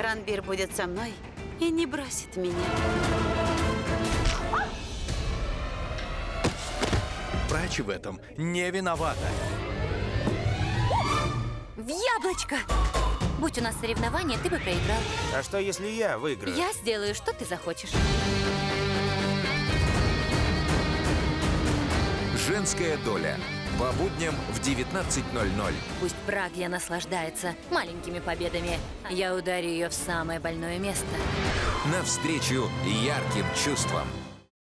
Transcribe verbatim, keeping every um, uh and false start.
Ранбир будет со мной и не бросит меня. Прачи в этом не виновата. В яблочко! Будь у нас соревнования, ты бы проиграл. А что, если я выиграю? Я сделаю, что ты захочешь. Женская доля. По будням в девятнадцать ноль-ноль. Пусть Прагья наслаждается маленькими победами. Я ударю ее в самое больное место. Навстречу ярким чувствам.